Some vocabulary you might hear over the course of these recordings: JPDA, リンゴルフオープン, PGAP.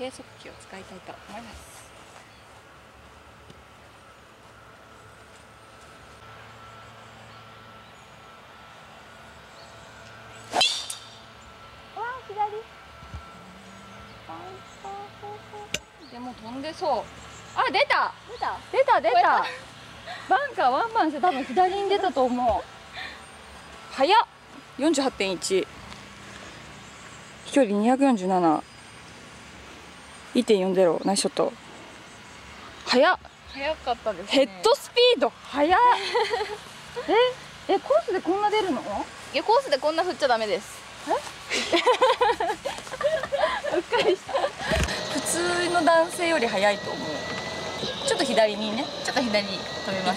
計測器を使いたいと思います。わあ、左。でも飛んでそう。あ、出た。出た。バンカーワンバンして多分左に出たと思う。早っ。48.1。飛距離247。1.40 ナイスショット。早かったですね。ヘッドスピード早っ。コースでこんな出るの？いや、コースでこんな振っちゃダメです。うっかりした。普通の男性より早いと思う。ちょっと左にね、飛び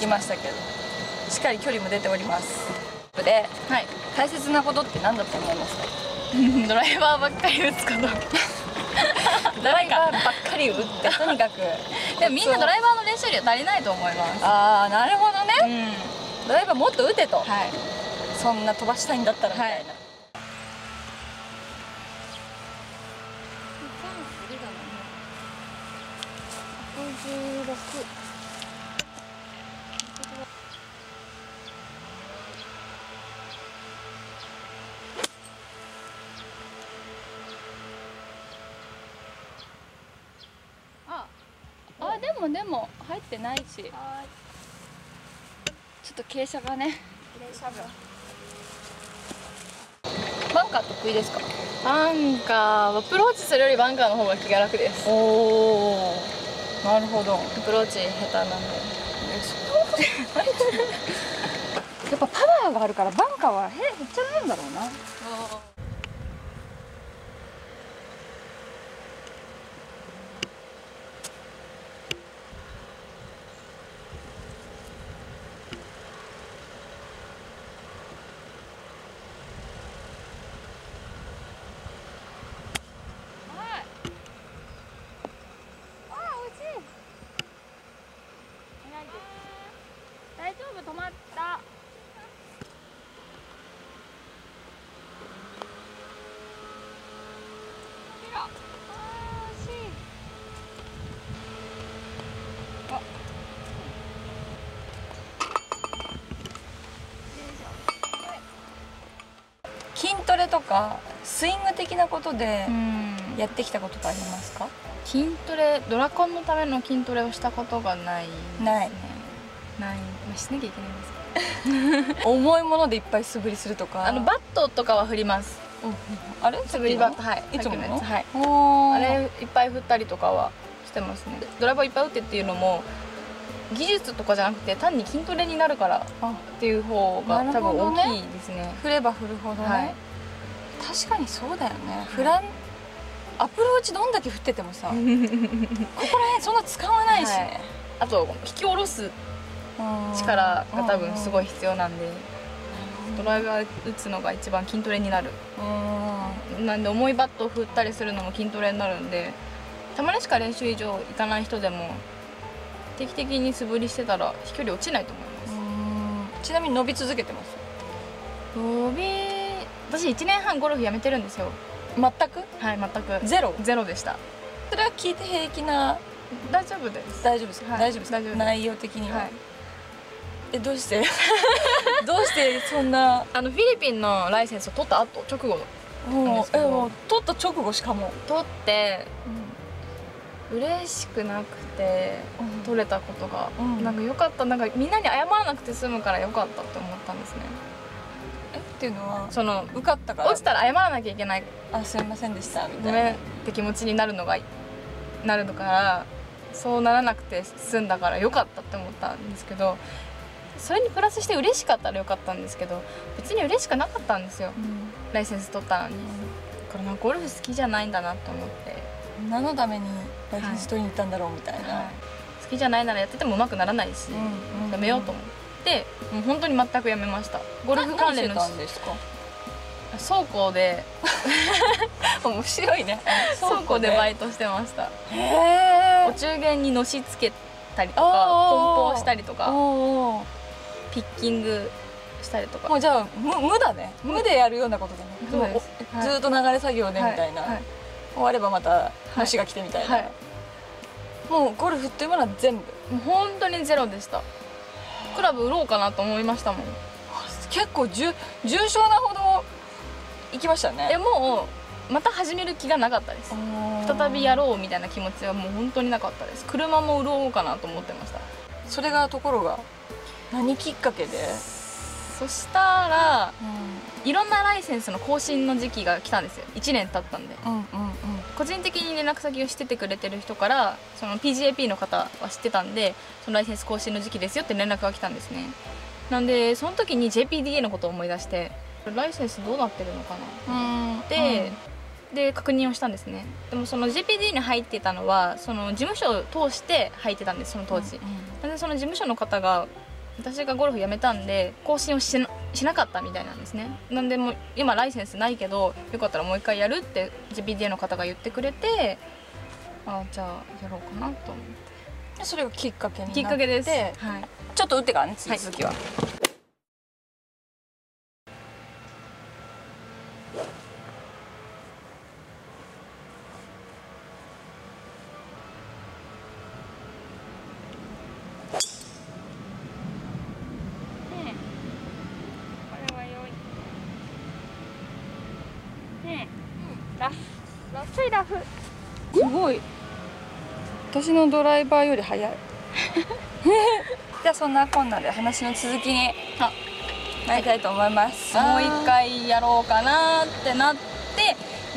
ましたけど、しっかり距離も出ております。で、はい、大切なことって何だと思いますか？ドライバーばっかり打つこと。ドライバーばっかり打って、とにかくでもみんなドライバーの練習量足りないと思います。ああ、なるほどね、うん、ドライバーもっと打てと、はい、そんな飛ばしたいんだったらみたいな、はい、56。でも入ってないし、ちょっと傾斜がね。バンカー得意ですか？バンカー、アプローチするよりバンカーの方が気が楽です。おお、なるほど。アプローチ下手なんで。やっぱパワーがあるからバンカーはへっちゃないんだろうな。止まった。筋トレとかスイング的なことでやってきたことってありますか？筋トレ、ドラコンのための筋トレをしたことがないですね。ない、まあ、しなきゃいけないんですけど。重いものでいっぱい素振りするとか、バットとかは振ります。あれ素振りバット、はい、いつもの、はい、あれいっぱい振ったりとかはしてますね。ドライバーいっぱい打ってっていうのも技術とかじゃなくて、単に筋トレになるからっていう方が多分大きいですね。振れば振るほどね。確かにそうだよね。アプローチどんだけ振っててもさ、ここら辺そんな使わないしね。あと引き下ろす力が多分すごい必要なんで、ドライバー打つのが一番筋トレになる。なんで重いバットを振ったりするのも筋トレになるんで、たまにしか練習以上行かない人でも定期的に素振りしてたら飛距離落ちないと思います。ちなみに伸び続けてます？私1年半ゴルフやめてるんですよ。全く？はい、全くゼロでした。それは聞いて平気な？大丈夫です。大丈夫です。内容的には、はい、どうしてそんなフィリピンのライセンスを取った後直後なんですけど、取った直後しかも取って、嬉しくなくて、取れたことが、なんか良かった。なんかみんなに謝らなくて済むから良かったって思ったんですね。っていうのは、その受かったから落ちたら謝らなきゃいけない、あ、すいませんでしたみたいなって気持ちになるのから、そうならなくて済んだから良かったって思ったんですけど、それにプラスして嬉しかったらよかったんですけど、別に嬉しくなかったんですよ、ライセンス取ったのに。だからゴルフ好きじゃないんだなと思って、何のためにライセンス取りに行ったんだろうみたいな、はい、好きじゃないならやっててもうまくならないし、やめようと思ってもう本当に全くやめました。ゴルフ関連の倉庫で面白いね。倉庫でバイトしてました。お中元にのしつけたりとか、梱包したりとか、ピッキングしたりとか。もうじゃあ無だね。無でやるようなことだね。ずっと流れ作業ねみたいな。終わればまた話が来てみたいな、はいはい、もうゴルフというものは全部もう本当にゼロでした。クラブ売ろうかなと思いましたもん。結構重症なほど行きましたね。もうまた始める気がなかったです。再びやろうみたいな気持ちはもう本当になかったです。車も売ろうかなと思ってました。それがところが何きっかけで？そしたら、いろんなライセンスの更新の時期が来たんですよ。1年経ったんで、個人的に連絡先を知っててくれてる人から、その PGAP の方は知ってたんで、そのライセンス更新の時期ですよって連絡が来たんですね。なんでその時に JPDA のことを思い出して、ライセンスどうなってるのかなって、で確認をしたんですね。でもその JPDA に入ってたのはその事務所を通して入ってたんです、その当時。なんでその事務所の方が、私がゴルフやめたんで更新をしなかったみたいなんですね。なんでもう今ライセンスないけど、よかったらもう一回やるって JPDA の方が言ってくれて、あ、じゃあやろうかなと思って、それがきっかけになって。きっかけです、はい、ちょっと打ってからね、続きは、はい、すごい、私のドライバーより速いじゃあそんなこんなで話の続きになりたいと思います。もう一回やろうかなってなって、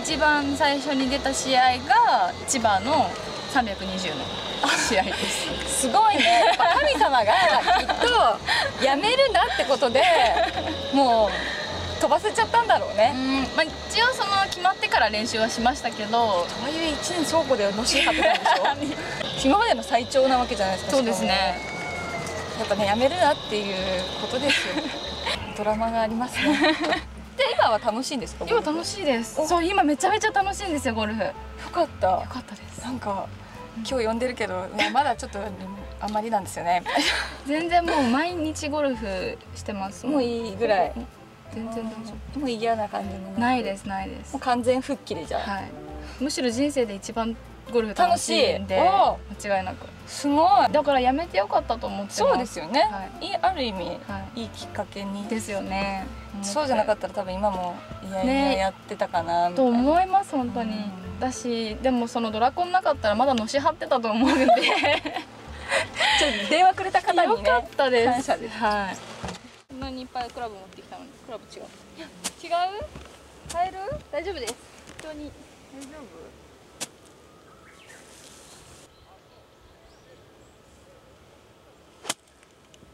一番最初に出た試合が千葉の320の試合です。すごいね、やっぱ神様がきっとやめるんだってことでもう飛ばせちゃったんだろうね。まあ、一応その決まってから練習はしましたけど、そういう1年倉庫でのし上がってたんでしょ今までの最長なわけじゃないですか。そうですね、やっぱね、やめるなっていうことですよドラマがありますねで、今は楽しいんですか？今楽しいです。そう、今めちゃめちゃ楽しいんですよ、ゴルフ。よかった、よかったです。なんか今日呼んでるけど、まだちょっとあんまりなんですよね全然もう毎日ゴルフしてます。もういいぐらい、全然もう嫌な感じもないです、ないです。もう完全復帰で。じゃあ、はい、むしろ人生で一番ゴルフ楽しいんで、間違いなく。すごい、だからやめてよかったと思ってます。そうですよね、はい、ある意味、はい、いいきっかけにですよね。そうじゃなかったら多分今もいやいややってたかなみたいな、ね、と思います本当に。だし、でもそのドラコンなかったらまだのし張ってたと思うんでちょっと電話くれた方にね、よかったです、感謝です。はい、こんなにいっぱいクラブ持ってきたのに、クラブ違う。違う？変える？大丈夫です。本当に大丈夫？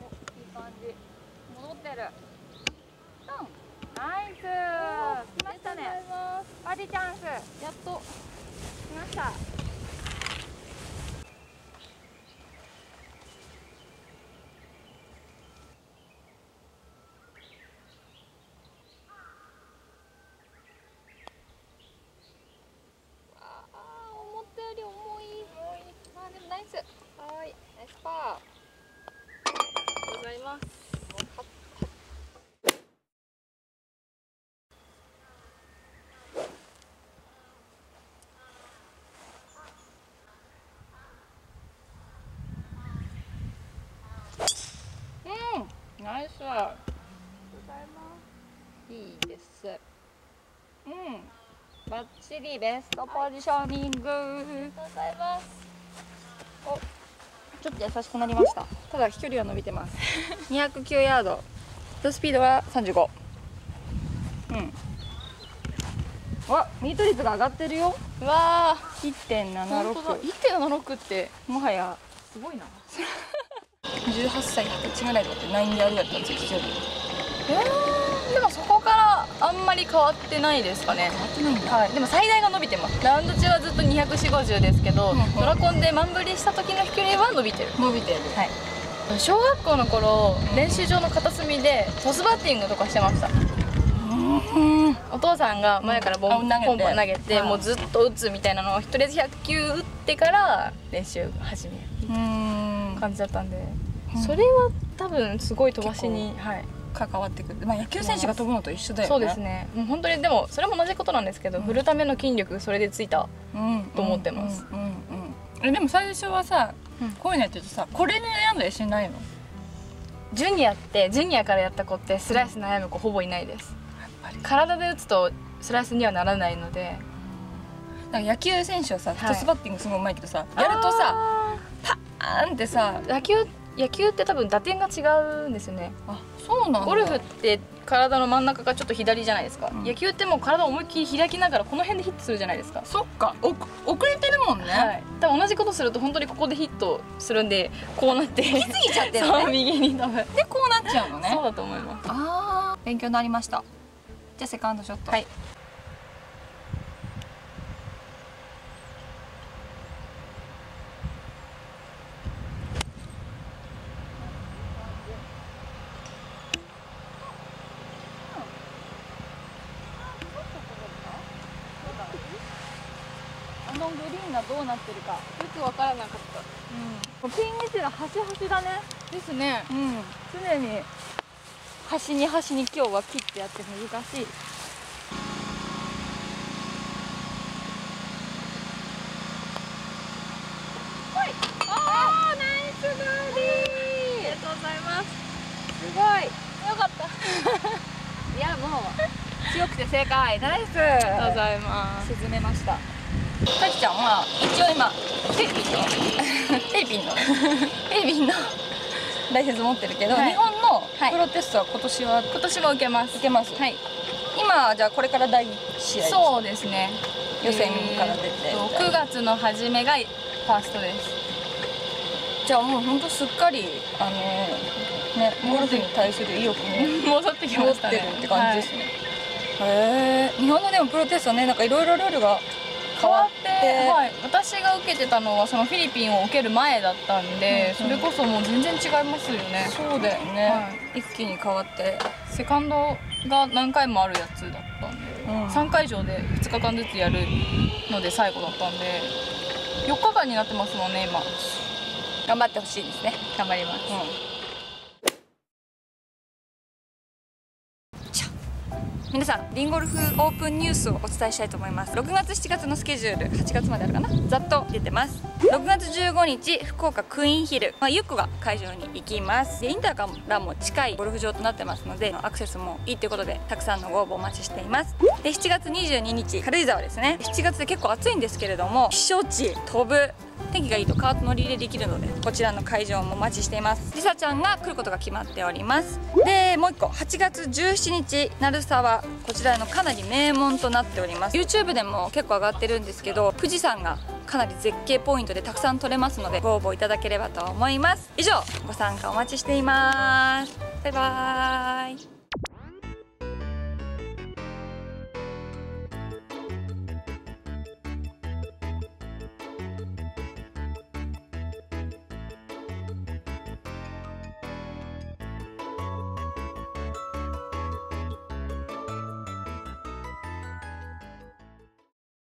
お、いい感じ。戻ってる。ドン。ナイス。来ましたね。バーディーチャンス。やっと来ました。ナイス。ありがとうございます。いいです。うん。バッチリベストポジショニング。ありがとうございます。お、ちょっと優しくなりました。ただ飛距離は伸びてます。209ヤード。スピードは35。うん。わ、ミート率が上がってるよ。うわー、1.76。1.76 ってもはやすごいな。18歳の時ぐらいだって9ヤードだったんですよ、非常に。でもそこからあんまり変わってないですかね。変わってないんだ。はい、でも最大が伸びてます。ラウンド中はずっと240、50ですけど、ドラコンで満振りした時の飛距離は伸びてる、伸びてる。はい、小学校の頃、練習場の片隅でトスバッティングとかしてました。お父さんが前からボンボン投げて、もうずっと打つみたいなのをとりあえず100球打ってから練習始めるみたいな感じだったんで、それは多分すごい飛ばしに、はい、関わってくる、まあ、野球選手が飛ぶのと一緒だよね。そうですね、もう本当にでもそれも同じことなんですけど、うん、振るための筋力それでついたと思ってます。でも最初はさ、こういうのやってるとさ、これに悩んだりしないの？ジュニアからやった子ってスライス悩む子ほぼいないです。やっぱり体で打つとスライスにはならないので。なんか野球選手はさ、トスバッティングすごいうまいけどさ、やるとさパーンってさ、野球って多分打点が違うんですよね。あ、そうなんだ。ゴルフって体の真ん中がちょっと左じゃないですか、うん、野球ってもう体を思いっきり開きながらこの辺でヒットするじゃないですか。そっか、遅れてるもんね、はい、だから同じことすると本当にここでヒットするんで、こうなって行き過ぎちゃってるね右に多分でこうなっちゃうのねそうだと思います。あー、勉強になりました。じゃあセカンドショット、はい、グリーンがどうなってるかよく分からなかった、うん、ピン位置が端だね。ですね、うん、常に端に今日は切ってやって難しい。ああ、ナイスバーディー。ありがとうございます。すごいよかったいや、もう強くて正解。ナイス。ありがとうございます。沈めました。かきちゃんは一応今フィリピンのライセンス持ってるけど、はい、日本のプロテストは今年も受けます。受けます。はい。今じゃあこれから第1試合です。そうですね。予選から出て、9月の初めがファーストです。じゃあもう本当すっかりね、ゴルフに対する意欲も戻ってきましたね。戻ってるって感じですね。へえ。日本のでもプロテストね、なんかいろいろルールが変わって、はい、私が受けてたのはそのフィリピンを受ける前だったんで、うん、それこそもう全然違いますよね。そうだよね、はい、一気に変わって。セカンドが何回もあるやつだったんで、うん、3会場で2日間ずつやるので最後だったんで4日間になってますもんね今。頑張ってほしいですね。頑張ります、うん、じゃ皆さん、リンゴルフオープンニュースをお伝えしたいと思います。6月7月のスケジュール、8月まであるかな、ざっと出てます。6月15日福岡クイーンヒル、ゆっこが会場に行きます。でインターからも近いゴルフ場となってますのでアクセスもいいということで、たくさんのご応募お待ちしています。で7月22日軽井沢ですね。7月で結構暑いんですけれども、避暑地飛ぶ、天気がいいとカート乗り入れできるのでこちらの会場もお待ちしています。りさちゃんが来ることが決まっております。でもう一個、8月17日、鳴沢、こちらのかなり名門となっております。 YouTube でも結構上がってるんですけど、富士山がかなり絶景ポイントでたくさん撮れますのでご応募いただければと思います。以上、ご参加お待ちしています。バイバーイ。